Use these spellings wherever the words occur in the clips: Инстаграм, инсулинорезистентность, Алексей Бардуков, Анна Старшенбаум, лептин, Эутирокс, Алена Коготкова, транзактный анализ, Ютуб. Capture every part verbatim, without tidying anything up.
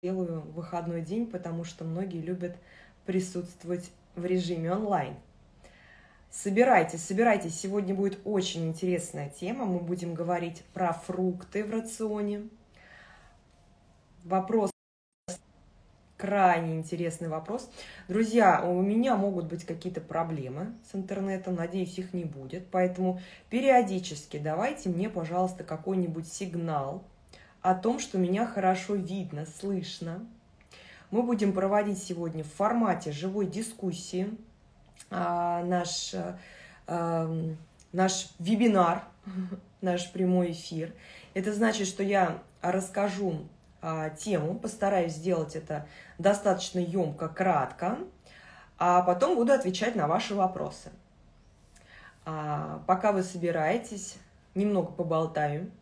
Делаю выходной день, потому что многие любят присутствовать в режиме онлайн. Собирайтесь, собирайтесь. Сегодня будет очень интересная тема. Мы будем говорить про фрукты в рационе. Вопрос, крайне интересный вопрос. Друзья, у меня могут быть какие-то проблемы с интернетом. Надеюсь, их не будет. Поэтому периодически давайте мне, пожалуйста, какой-нибудь сигнал о том, что меня хорошо видно, слышно. Мы будем проводить сегодня в формате живой дискуссии а, наш, а, наш вебинар, наш прямой эфир. Это значит, что я расскажу а, тему, постараюсь сделать это достаточно емко, кратко, а потом буду отвечать на ваши вопросы. А, пока вы собираетесь, немного поболтаю.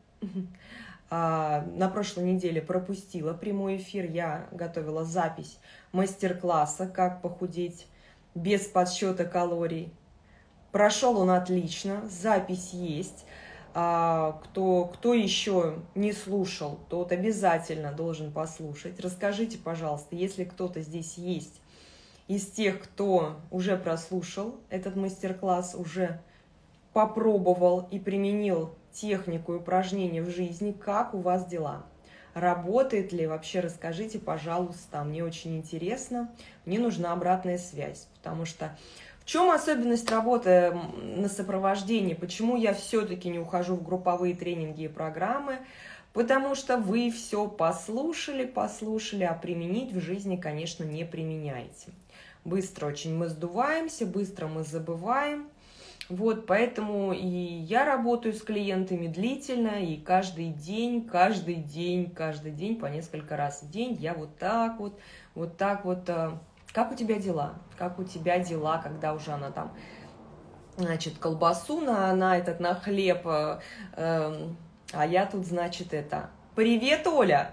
На прошлой неделе пропустила прямой эфир, я готовила запись мастер-класса «Как похудеть без подсчета калорий». Прошел он отлично, запись есть. Кто, кто еще не слушал, тот обязательно должен послушать. Расскажите, пожалуйста, если кто-то здесь есть из тех, кто уже прослушал этот мастер-класс, уже попробовал и применил технику и упражнения в жизни, как у вас дела? Работает ли? Вообще расскажите, пожалуйста, мне очень интересно, мне нужна обратная связь, потому что в чем особенность работы на сопровождении, почему я все-таки не ухожу в групповые тренинги и программы, потому что вы все послушали, послушали, а применить в жизни, конечно, не применяете. Быстро очень мы сдуваемся, быстро мы забываем. Вот, поэтому и я работаю с клиентами длительно, и каждый день, каждый день, каждый день, по несколько раз в день я вот так вот, вот так вот. Как у тебя дела? Как у тебя дела, когда уже она там, значит, колбасу на, на этот, на хлеб, э, а я тут, значит, это, привет, Оля,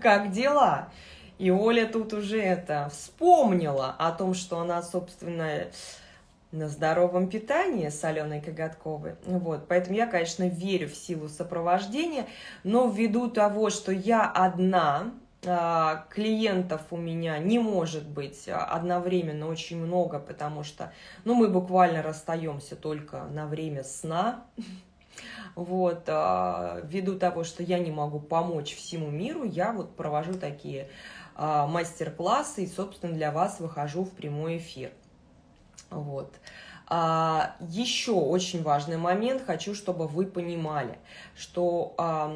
как дела? И Оля тут уже это, вспомнила о том, что она, собственно, на здоровом питании с Аленой Коготковой. Вот. Поэтому я, конечно, верю в силу сопровождения, но ввиду того, что я одна, клиентов у меня не может быть одновременно очень много, потому что ну, мы буквально расстаемся только на время сна. Вот. Ввиду того, что я не могу помочь всему миру, я вот провожу такие мастер-классы и, собственно, для вас выхожу в прямой эфир. Вот. А, еще очень важный момент, хочу, чтобы вы понимали, что а,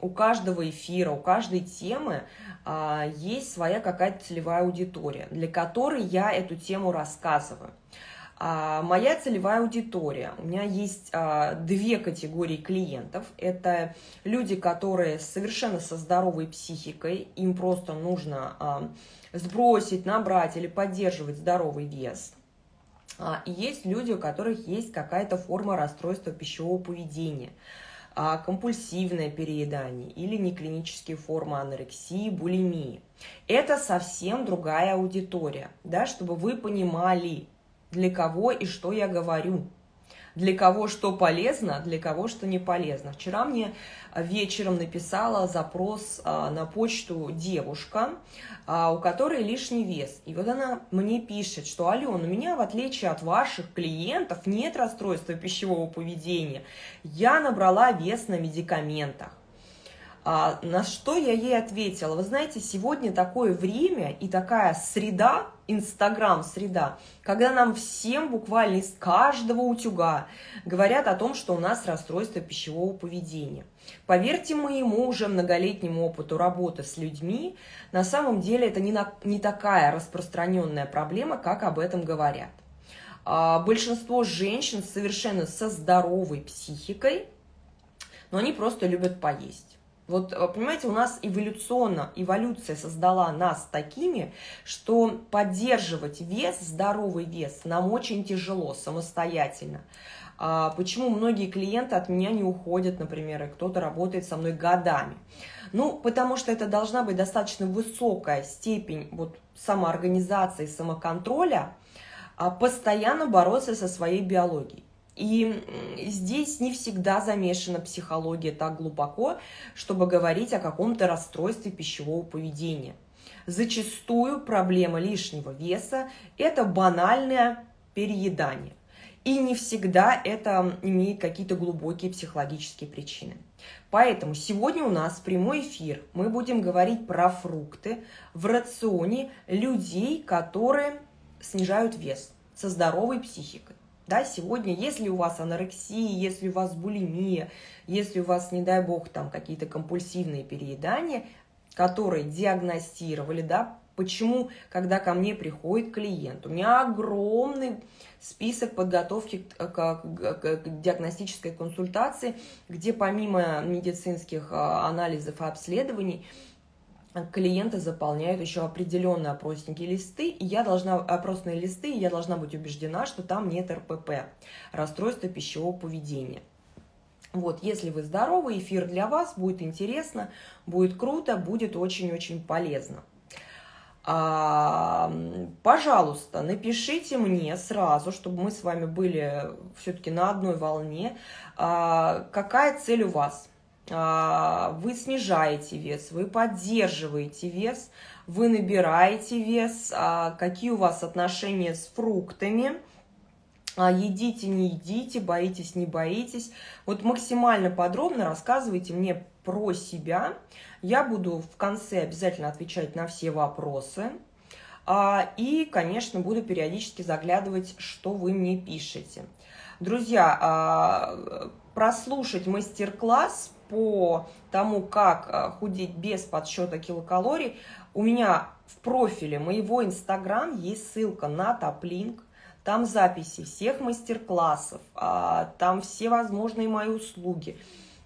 у каждого эфира, у каждой темы а, есть своя какая-то целевая аудитория, для которой я эту тему рассказываю. А, моя целевая аудитория, у меня есть а, две категории клиентов, это люди, которые совершенно со здоровой психикой, им просто нужно а, сбросить, набрать или поддерживать здоровый вес. А, и есть люди, у которых есть какая-то форма расстройства пищевого поведения, а, компульсивное переедание или неклинические формы анорексии, булимии. Это совсем другая аудитория, да, чтобы вы понимали, для кого и что я говорю, для кого что полезно, для кого что не полезно. Вчера мне вечером написала запрос на почту девушка, у которой лишний вес. И вот она мне пишет, что «Алена, у меня, в отличие от ваших клиентов, нет расстройства пищевого поведения. Я набрала вес на медикаментах». А, на что я ей ответила, вы знаете, сегодня такое время и такая среда, инстаграм-среда, когда нам всем буквально из каждого утюга говорят о том, что у нас расстройство пищевого поведения. Поверьте моему уже многолетнему опыту работы с людьми, на самом деле это не, на, не такая распространенная проблема, как об этом говорят. А, большинство женщин совершенно со здоровой психикой, но они просто любят поесть. Вот, понимаете, у нас эволюционно, эволюция создала нас такими, что поддерживать вес, здоровый вес, нам очень тяжело самостоятельно. А почему многие клиенты от меня не уходят, например, и кто-то работает со мной годами? Ну, потому что это должна быть достаточно высокая степень вот, самоорганизации, самоконтроля, а постоянно бороться со своей биологией. И здесь не всегда замешана психология так глубоко, чтобы говорить о каком-то расстройстве пищевого поведения. Зачастую проблема лишнего веса – это банальное переедание. И не всегда это имеет какие-то глубокие психологические причины. Поэтому сегодня у нас прямой эфир. Мы будем говорить про фрукты в рационе людей, которые снижают вес со здоровой психикой. Да, сегодня, если у вас анорексия, если у вас булимия, если у вас, не дай бог, там какие-то компульсивные переедания, которые диагностировали, да, почему, когда ко мне приходит клиент, у меня огромный список подготовки к, к, к, к диагностической консультации, где помимо медицинских анализов и обследований, клиенты заполняют еще определенные опросники листы, и я должна, опросные листы, и я должна быть убеждена, что там нет РПП, расстройство пищевого поведения. Вот, если вы здоровы, эфир для вас, будет интересно, будет круто, будет очень-очень полезно. А, пожалуйста, напишите мне сразу, чтобы мы с вами были все-таки на одной волне, а, какая цель у вас? Вы снижаете вес, вы поддерживаете вес, вы набираете вес, какие у вас отношения с фруктами, едите, не едите, боитесь, не боитесь. Вот максимально подробно рассказывайте мне про себя. Я буду в конце обязательно отвечать на все вопросы. И, конечно, буду периодически заглядывать, что вы мне пишете. Друзья, прослушать мастер-класс по тому, как худеть без подсчета килокалорий, у меня в профиле моего Инстаграм есть ссылка на топ-линк. Там записи всех мастер-классов, там все возможные мои услуги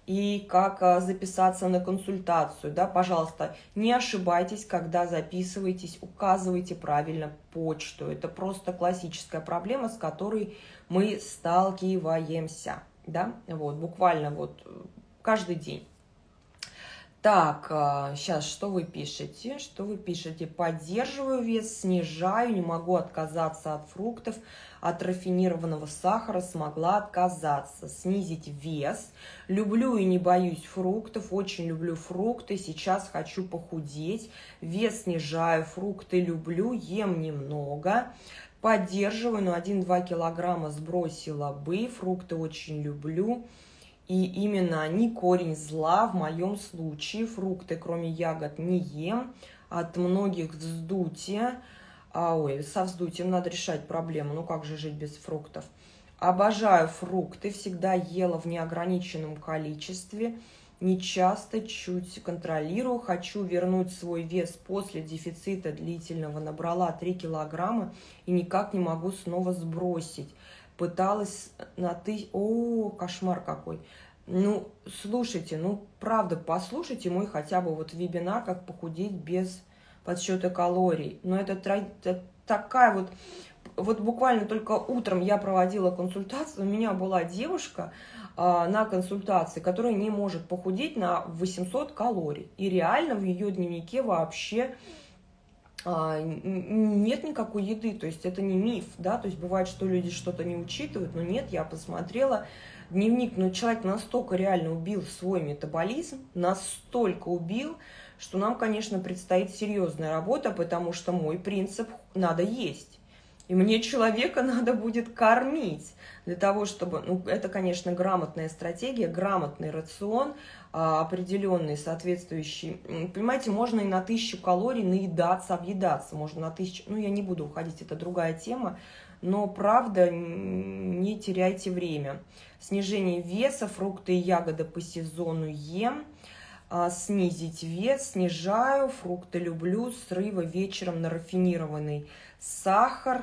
и как записаться на консультацию. Да, пожалуйста, не ошибайтесь, когда записываетесь, указывайте правильно почту. Это просто классическая проблема, с которой мы сталкиваемся. Да, вот, буквально вот каждый день. Так, сейчас, что вы пишете? Что вы пишете? Поддерживаю вес, снижаю, не могу отказаться от фруктов, от рафинированного сахара смогла отказаться, снизить вес. Люблю и не боюсь фруктов, очень люблю фрукты, сейчас хочу похудеть. Вес снижаю, фрукты люблю, ем немного. Поддерживаю, но один-два килограмма сбросила бы, фрукты очень люблю. И именно они корень зла в моем случае. Фрукты, кроме ягод, не ем. От многих вздутия. А, ой, со вздутием надо решать проблему. Ну как же жить без фруктов? Обожаю фрукты. Всегда ела в неограниченном количестве. Не часто, чуть контролирую. Хочу вернуть свой вес после дефицита длительного. Набрала три килограмма и никак не могу снова сбросить. Пыталась на тысячу... О, кошмар какой! Ну, слушайте, ну, правда, послушайте мой хотя бы вот вебинар «Как похудеть без подсчета калорий». Но это, это такая вот... Вот буквально только утром я проводила консультацию, у меня была девушка а, на консультации, которая не может похудеть на восемьсот калорий. И реально в ее дневнике вообще... нет никакой еды, то есть это не миф, да, то есть бывает, что люди что-то не учитывают, но нет, я посмотрела дневник, но человек настолько реально убил свой метаболизм, настолько убил, что нам, конечно, предстоит серьезная работа, потому что мой принцип «надо есть». И мне человека надо будет кормить для того, чтобы... Ну, это, конечно, грамотная стратегия, грамотный рацион, определенный, соответствующий. Понимаете, можно и на тысячу калорий наедаться, объедаться. Можно на тысячу... Ну, я не буду уходить, это другая тема. Но, правда, не теряйте время. Снижение веса, фрукты и ягоды по сезону ем. Снизить вес, снижаю, фрукты люблю, срыва вечером на рафинированный сахар.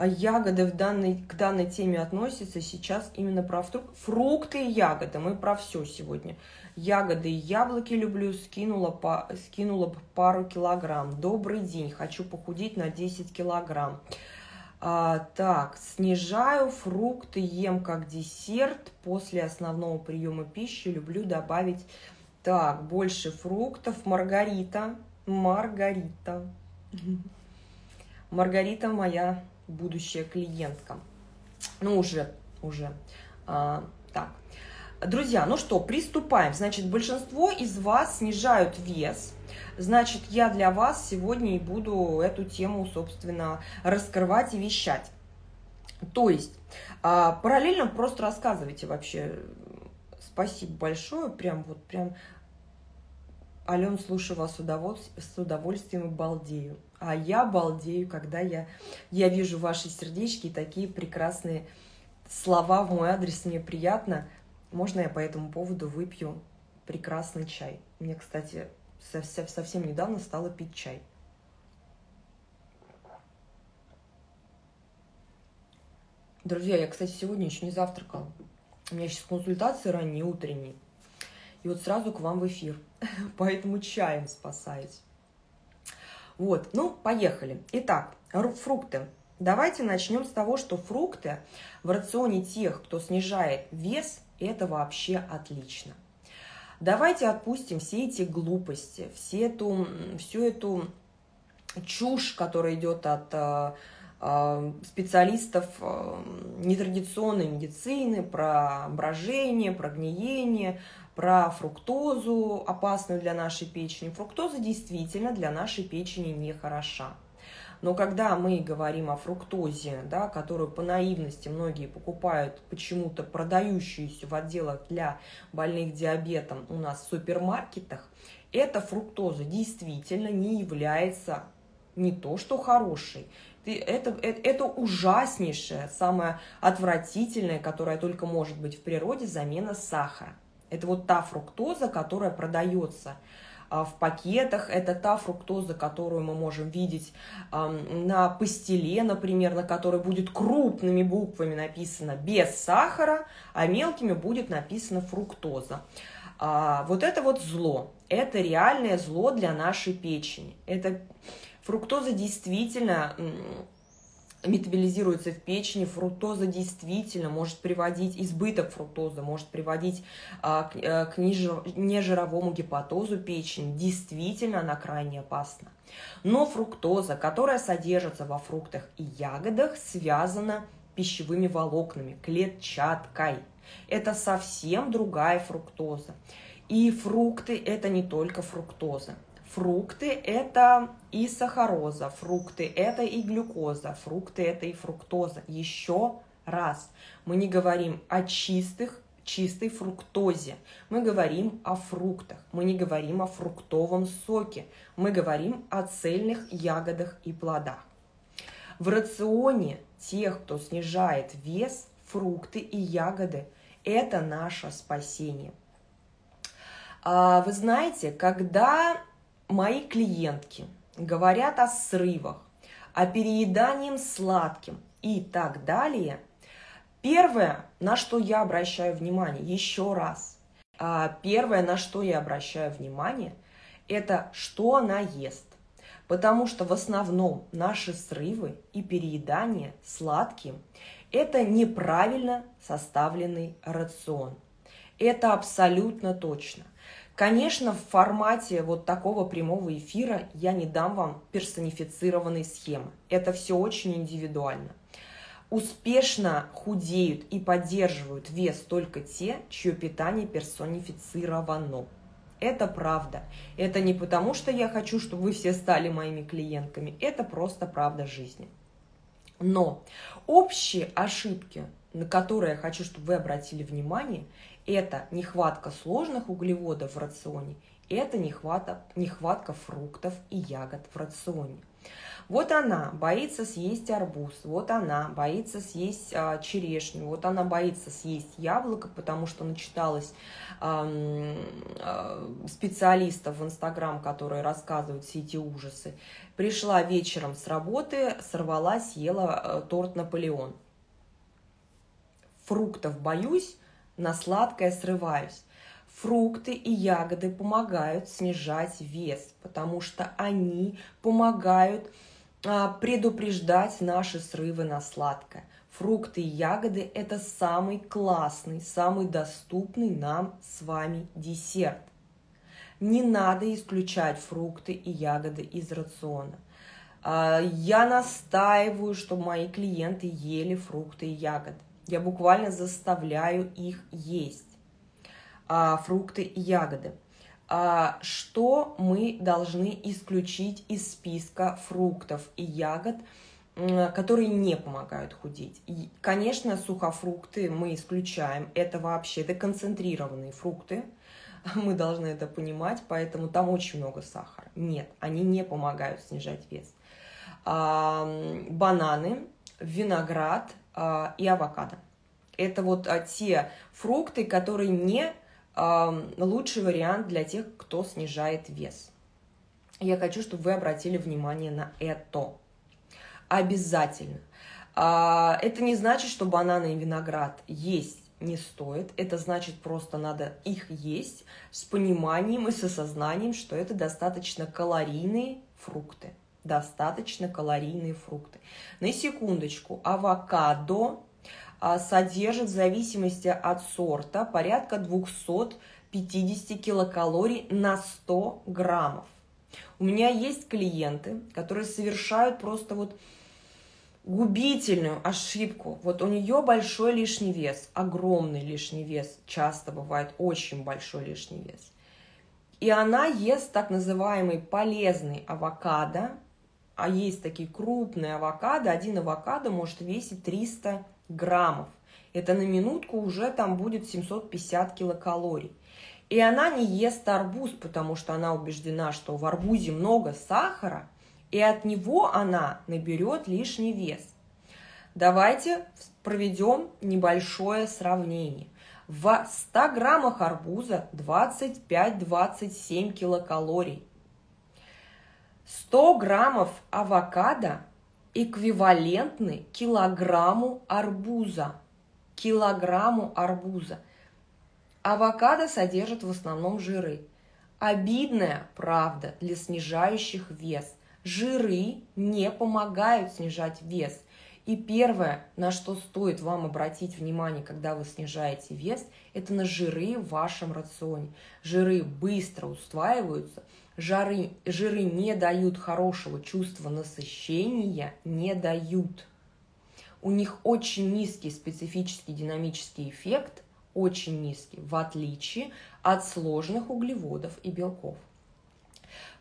Ягоды в данной, к данной теме относятся сейчас именно про фрукты. Фрукты и ягоды, мы про все сегодня. Ягоды и яблоки люблю, скинула, по, скинула пару килограмм. Добрый день, хочу похудеть на десять килограмм. А, так, снижаю, фрукты ем как десерт. После основного приема пищи люблю добавить... Так, больше фруктов. Маргарита. Маргарита. Маргарита моя будущая клиентка. Ну, уже уже. А, так. Друзья, ну что, приступаем. Значит, большинство из вас снижают вес. Значит, я для вас сегодня и буду эту тему, собственно, раскрывать и вещать. То есть, а, параллельно просто рассказывайте вообще. Спасибо большое. Прям вот, прям... Ален, слушаю вас с удовольствием, с удовольствием и балдею. А я балдею, когда я, я вижу ваши сердечки и такие прекрасные слова в мой адрес. Мне приятно. Можно я по этому поводу выпью прекрасный чай? Мне, кстати, совсем недавно стало пить чай. Друзья, я, кстати, сегодня еще не завтракала. У меня сейчас консультации ранние, утренние. И вот сразу к вам в эфир. Поэтому чаем спасаюсь. Вот, ну, поехали. Итак, фрукты. Давайте начнем с того, что фрукты в рационе тех, кто снижает вес, это вообще отлично. Давайте отпустим все эти глупости, все эту, всю эту чушь, которая идет от специалистов нетрадиционной медицины, про брожение, про гниение, про фруктозу, опасную для нашей печени. Фруктоза действительно для нашей печени не хороша. Но когда мы говорим о фруктозе, да, которую по наивности многие покупают, почему-то продающуюся в отделах для больных диабетом у нас в супермаркетах, эта фруктоза действительно не является не то что хорошей. Это, это, это ужаснейшее, самое отвратительное, которое только может быть в природе, замена сахара. Это вот та фруктоза, которая продается в пакетах, это та фруктоза, которую мы можем видеть на пастиле, например, на которой будет крупными буквами написано «без сахара», а мелкими будет написано «фруктоза». Вот это вот зло, это реальное зло для нашей печени. Это фруктоза действительно метаболизируется в печени, фруктоза действительно может приводить, избыток фруктозы может приводить а, к, к нежировому гепатозу печени, действительно она крайне опасна. Но фруктоза, которая содержится во фруктах и ягодах, связана пищевыми волокнами, клетчаткой. Это совсем другая фруктоза. И фрукты – это не только фруктоза. Фрукты – это и сахароза, фрукты – это и глюкоза, фрукты – это и фруктоза. Еще раз, мы не говорим о чистых, чистой фруктозе, мы говорим о фруктах, мы не говорим о фруктовом соке, мы говорим о цельных ягодах и плодах. В рационе тех, кто снижает вес, фрукты и ягоды – это наше спасение. А вы знаете, когда... мои клиентки говорят о срывах, о переедании сладким и так далее. Первое, на что я обращаю внимание, еще раз, первое, на что я обращаю внимание, это что она ест. Потому что в основном наши срывы и переедание сладким – это неправильно составленный рацион. Это абсолютно точно. Конечно, в формате вот такого прямого эфира я не дам вам персонифицированные схемы. Это все очень индивидуально. Успешно худеют и поддерживают вес только те, чье питание персонифицировано. Это правда. Это не потому, что я хочу, чтобы вы все стали моими клиентками. Это просто правда жизни. Но общие ошибки, на которые я хочу, чтобы вы обратили внимание, это нехватка сложных углеводов в рационе, это нехватка, нехватка фруктов и ягод в рационе. Вот она боится съесть арбуз, вот она боится съесть а, черешню, вот она боится съесть яблоко, потому что начиталась а, а, специалистов в Инстаграм, которые рассказывают все эти ужасы. Пришла вечером с работы, сорвала, съела а, торт Наполеон. Фруктов боюсь, на сладкое срываюсь. Фрукты и ягоды помогают снижать вес, потому что они помогают а, предупреждать наши срывы на сладкое. Фрукты и ягоды – это самый классный, самый доступный нам с вами десерт. Не надо исключать фрукты и ягоды из рациона. А, я настаиваю, чтобы мои клиенты ели фрукты и ягоды. Я буквально заставляю их есть. А, фрукты и ягоды. А, что мы должны исключить из списка фруктов и ягод, которые не помогают худеть? И, конечно, сухофрукты мы исключаем. Это вообще, это концентрированные фрукты. Мы должны это понимать, поэтому там очень много сахара. Нет, они не помогают снижать вес. А, бананы, виноград а, и авокадо. Это вот а, те фрукты, которые не а, лучший вариант для тех, кто снижает вес. Я хочу, чтобы вы обратили внимание на это. Обязательно. А, это не значит, что бананы и виноград есть не стоит. Это значит, просто надо их есть с пониманием и с осознанием, что это достаточно калорийные фрукты. Достаточно калорийные фрукты. На секундочку, авокадо а, содержит в зависимости от сорта порядка двухсот пятидесяти килокалорий на сто граммов. У меня есть клиенты, которые совершают просто вот губительную ошибку. Вот у нее большой лишний вес, огромный лишний вес, часто бывает очень большой лишний вес. И она ест так называемый полезный авокадо, а есть такие крупные авокадо, один авокадо может весить триста граммов. Это на минутку уже там будет семьсот пятьдесят килокалорий. И она не ест арбуз, потому что она убеждена, что в арбузе много сахара, и от него она наберет лишний вес. Давайте проведем небольшое сравнение. В ста граммах арбуза двадцать пять — двадцать семь килокалорий. сто граммов авокадо эквивалентны килограмму арбуза. Килограмму арбуза. Авокадо содержит в основном жиры. Обидная правда для снижающих вес. Жиры не помогают снижать вес. И первое, на что стоит вам обратить внимание, когда вы снижаете вес, это на жиры в вашем рационе. Жиры быстро усваиваются, жиры, жиры не дают хорошего чувства насыщения, не дают. У них очень низкий специфический динамический эффект, очень низкий, в отличие от сложных углеводов и белков.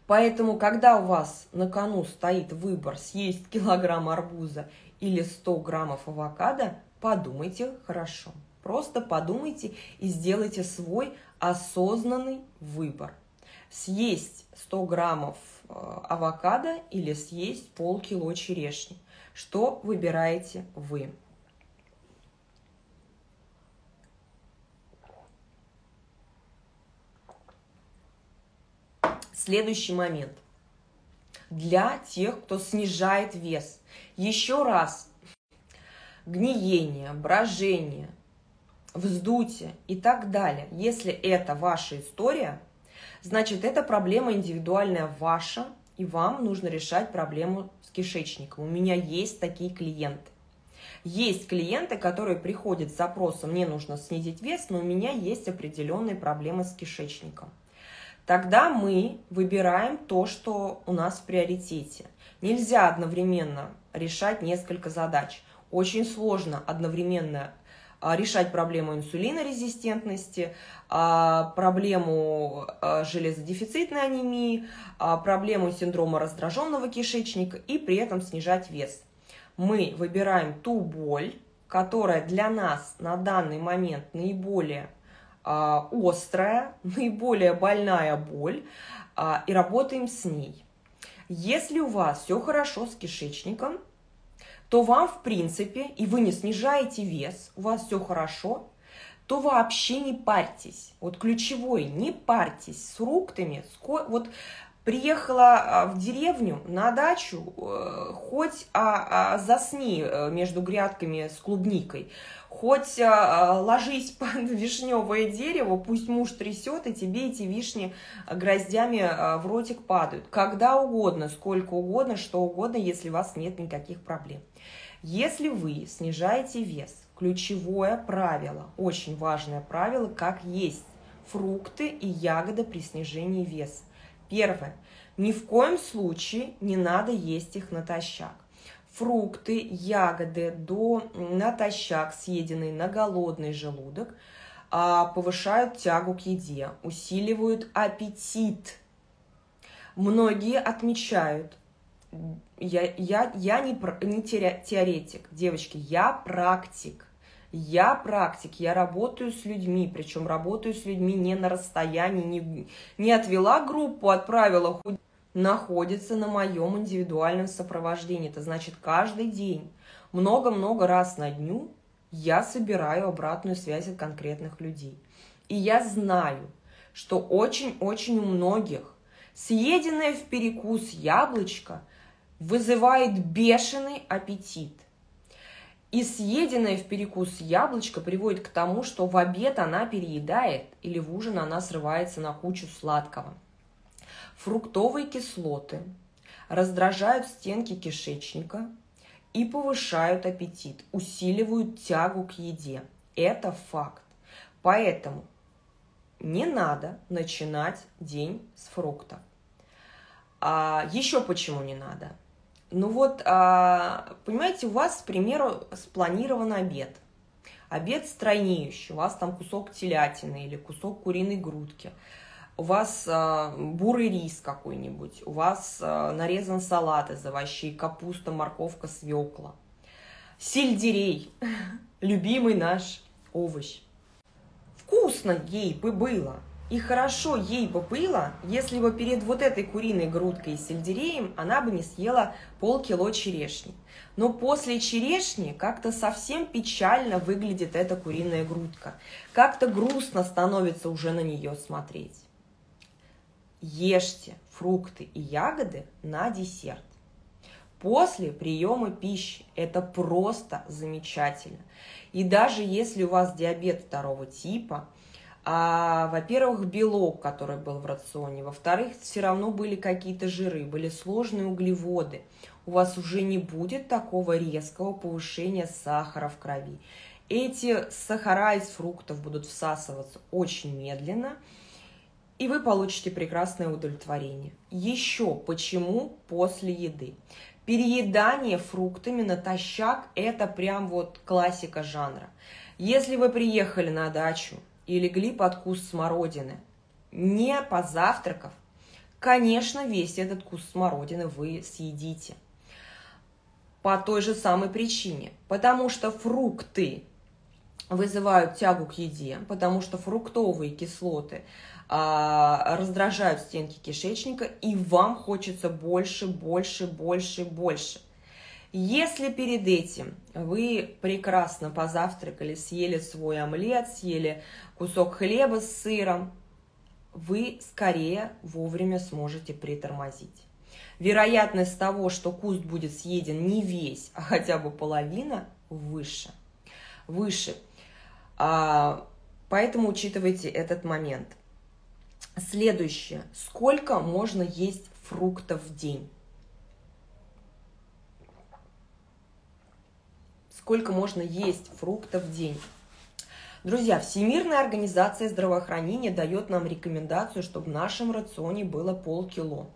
Поэтому, когда у вас на кону стоит выбор съесть килограмм арбуза или сто граммов авокадо, подумайте хорошо. Просто подумайте и сделайте свой осознанный выбор. Съесть сто граммов авокадо или съесть полкило черешни. Что выбираете вы? Следующий момент. Для тех, кто снижает вес. Еще раз. Гниение, брожение, вздутие и так далее. Если это ваша история, значит, это проблема индивидуальная ваша, и вам нужно решать проблему с кишечником. У меня есть такие клиенты. Есть клиенты, которые приходят с запросом, мне нужно снизить вес, но у меня есть определенные проблемы с кишечником. Тогда мы выбираем то, что у нас в приоритете. Нельзя одновременно решать несколько задач. Очень сложно одновременно решать проблему инсулинорезистентности, проблему железодефицитной анемии, проблему синдрома раздраженного кишечника и при этом снижать вес. Мы выбираем ту боль, которая для нас на данный момент наиболее острая, наиболее больная боль, и работаем с ней. Если у вас все хорошо с кишечником, то вам, в принципе, и вы не снижаете вес, у вас все хорошо, то вообще не парьтесь. Вот ключевое, не парьтесь с фруктами. Вот приехала в деревню, на дачу, хоть а, а, засни между грядками с клубникой, хоть а, ложись под вишневое дерево, пусть муж трясет, и тебе эти вишни гроздями в ротик падают. Когда угодно, сколько угодно, что угодно, если у вас нет никаких проблем. Если вы снижаете вес, ключевое правило, очень важное правило, как есть фрукты и ягоды при снижении веса. Первое. Ни в коем случае не надо есть их натощак. фрукты, ягоды до натощак, съеденные на голодный желудок, повышают тягу к еде, усиливают аппетит. Многие отмечают, я, я, я не, не теоретик, девочки, я практик. Я практик, я работаю с людьми, причем работаю с людьми не на расстоянии, не, не отвела группу, отправила худ... находится на моем индивидуальном сопровождении. Это значит, каждый день, много-много раз на дню я собираю обратную связь от конкретных людей. И я знаю, что очень-очень у многих съеденное в перекус яблочко вызывает бешеный аппетит. И съеденное в перекус яблочко приводит к тому, что в обед она переедает или в ужин она срывается на кучу сладкого. Фруктовые кислоты раздражают стенки кишечника и повышают аппетит, усиливают тягу к еде. Это факт. Поэтому не надо начинать день с фрукта. А еще почему не надо? Ну вот, понимаете, у вас, к примеру, спланирован обед. Обед стройнеющий, у вас там кусок телятины или кусок куриной грудки, у вас бурый рис какой-нибудь, у вас нарезан салат из овощей, капуста, морковка, свекла, сельдерей, любимый наш овощ. Вкусно ей бы было. И хорошо ей бы было, если бы перед вот этой куриной грудкой и сельдереем она бы не съела полкило черешни. Но после черешни как-то совсем печально выглядит эта куриная грудка. Как-то грустно становится уже на нее смотреть. Ешьте фрукты и ягоды на десерт. После приема пищи это просто замечательно. И даже если у вас диабет второго типа, А, во-первых, белок, который был в рационе, во-вторых, все равно были какие-то жиры, были сложные углеводы. У вас уже не будет такого резкого повышения сахара в крови. Эти сахара из фруктов будут всасываться очень медленно, и вы получите прекрасное удовлетворение. Еще почему после еды? Переедание фруктами натощак – это прям вот классика жанра. Если вы приехали на дачу и легли под куст смородины, не позавтракав, конечно, весь этот куст смородины вы съедите. По той же самой причине. Потому что фрукты вызывают тягу к еде, потому что фруктовые кислоты а, раздражают стенки кишечника, и вам хочется больше, больше, больше, больше. Если перед этим вы прекрасно позавтракали, съели свой омлет, съели кусок хлеба с сыром, вы скорее вовремя сможете притормозить. Вероятность того, что куст будет съеден не весь, а хотя бы половина, выше. Выше. А, поэтому учитывайте этот момент. Следующее. Сколько можно есть фруктов в день? Сколько можно есть фруктов в день? Друзья, Всемирная организация здравоохранения дает нам рекомендацию, чтобы в нашем рационе было полкило.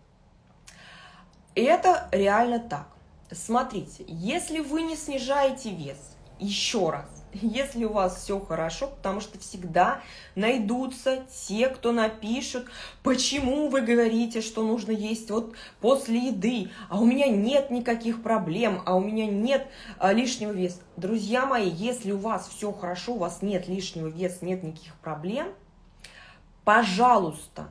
И это реально так. Смотрите, если вы не снижаете вес, еще раз, если у вас все хорошо, потому что всегда найдутся те, кто напишут, почему вы говорите, что нужно есть вот после еды, а у меня нет никаких проблем, а у меня нет а, лишнего веса. Друзья мои, если у вас все хорошо, у вас нет лишнего веса, нет никаких проблем, пожалуйста,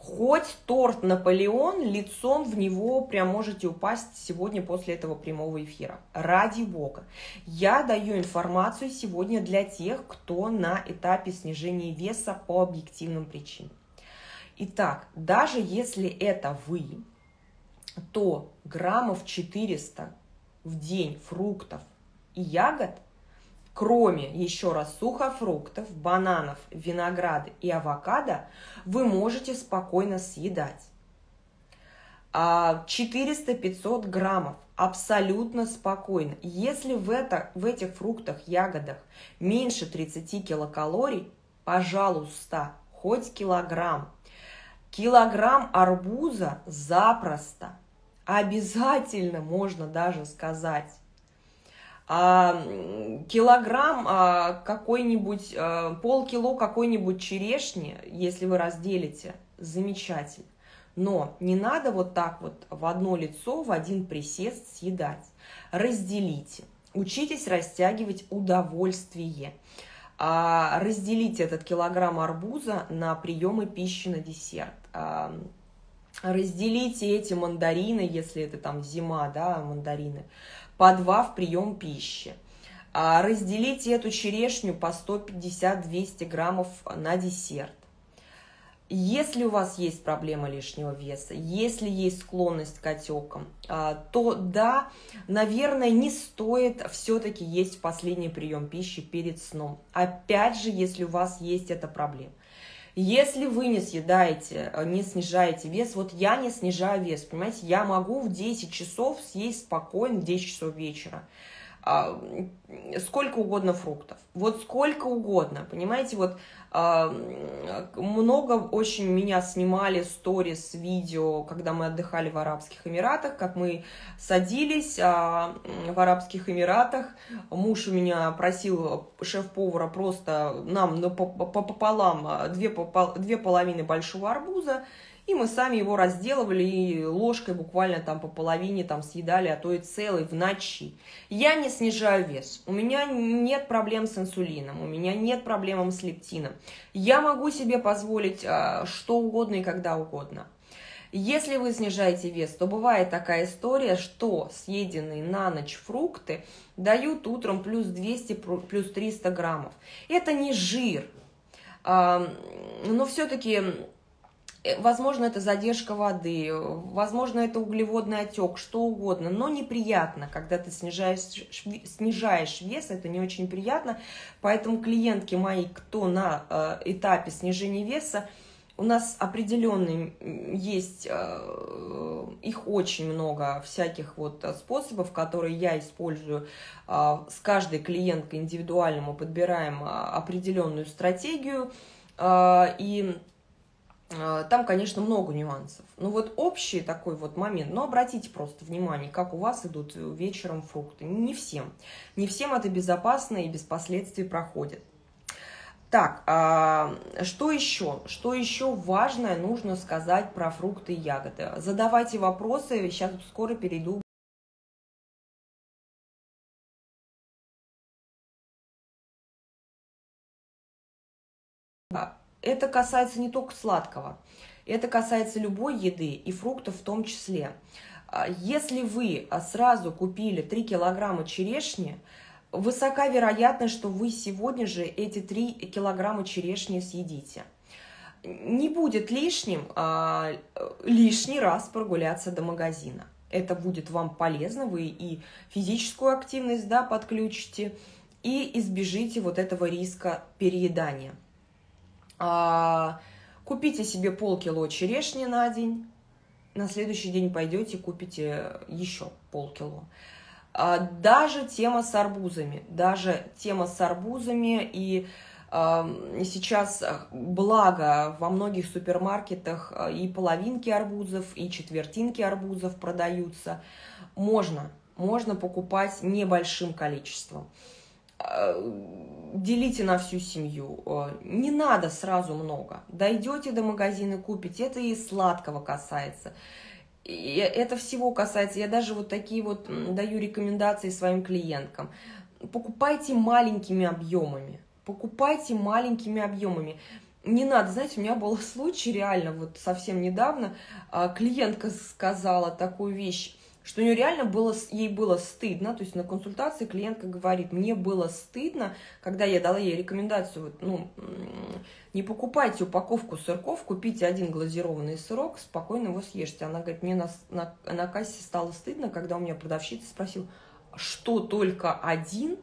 хоть торт Наполеон, лицом в него прям можете упасть сегодня после этого прямого эфира. Ради бога. Я даю информацию сегодня для тех, кто на этапе снижения веса по объективным причинам. Итак, даже если это вы, то граммов четыреста в день фруктов и ягод, кроме, еще раз, сухофруктов, бананов, винограда и авокадо, вы можете спокойно съедать. четыреста-пятьсот граммов абсолютно спокойно. Если в, это, в этих фруктах, ягодах меньше тридцати килокалорий, пожалуйста, хоть килограмм. Килограмм арбуза запросто. обязательно можно даже сказать. А, килограмм а, какой-нибудь, а, полкило какой-нибудь черешни, если вы разделите, замечательно. Но не надо вот так вот в одно лицо, в один присест съедать. Разделите. Учитесь растягивать удовольствие. А, разделите этот килограмм арбуза на приемы пищи на десерт. А, разделите эти мандарины, если это там зима, да, мандарины, по два в прием пищи. А, разделите эту черешню по сто пятьдесят — двести граммов на десерт. Если у вас есть проблема лишнего веса, если есть склонность к отекам, то да, наверное, не стоит все-таки есть последний прием пищи перед сном. Опять же, если у вас есть эта проблема. Если вы не съедаете, не снижаете вес, вот я не снижаю вес, понимаете, я могу в десять часов съесть спокойно, в десять часов вечера, сколько угодно фруктов, вот сколько угодно, понимаете, вот много очень меня снимали сторис, видео, когда мы отдыхали в Арабских Эмиратах, как мы садились в Арабских Эмиратах, муж у меня просил шеф-повара просто нам пополам, две, две половины большого арбуза, и мы сами его разделывали и ложкой буквально там по половине там съедали, а то и целый в ночи. Я не снижаю вес. У меня нет проблем с инсулином, у меня нет проблем с лептином. Я могу себе позволить а, что угодно и когда угодно. Если вы снижаете вес, то бывает такая история, что съеденные на ночь фрукты дают утром плюс двести, плюс триста граммов. Это не жир, а, но все-таки... Возможно, это задержка воды, возможно, это углеводный отек, что угодно, но неприятно, когда ты снижаешь, снижаешь вес, это не очень приятно, поэтому клиентки мои, кто на э, этапе снижения веса, у нас определенные есть, э, их очень много всяких вот способов, которые я использую, э, с каждой клиенткой индивидуально мы подбираем определенную стратегию, э, и... Там, конечно, много нюансов. Но вот общий такой вот момент. Но обратите просто внимание, как у вас идут вечером фрукты. Не всем. Не всем это безопасно и без последствий проходит. Так, что еще? Что еще важное нужно сказать про фрукты и ягоды? Задавайте вопросы. Сейчас скоро перейду. Это касается не только сладкого, это касается любой еды и фруктов в том числе. Если вы сразу купили три килограмма черешни, высока вероятность, что вы сегодня же эти три килограмма черешни съедите. Не будет лишним а, лишний раз прогуляться до магазина. Это будет вам полезно, вы и физическую активность, да, подключите, и избежите вот этого риска переедания. Купите себе полкило черешни на день, на следующий день пойдете, купите еще полкило. Даже тема с арбузами, даже тема с арбузами, и сейчас, благо, во многих супермаркетах и половинки арбузов, и четвертинки арбузов продаются. Можно, можно покупать небольшим количеством. Делите на всю семью, не надо сразу много, дойдете до магазина, купите, это и сладкого касается, и это всего касается, я даже вот такие вот даю рекомендации своим клиенткам, покупайте маленькими объемами, покупайте маленькими объемами, не надо, знаете, у меня был случай реально, вот совсем недавно клиентка сказала такую вещь, что у нее реально было, ей было стыдно, то есть на консультации клиентка говорит, мне было стыдно, когда я дала ей рекомендацию, ну, не покупайте упаковку сырков, купите один глазированный сырок, спокойно его съешьте. Она говорит, мне на, на, на кассе стало стыдно, когда у меня продавщица спросила, что только один?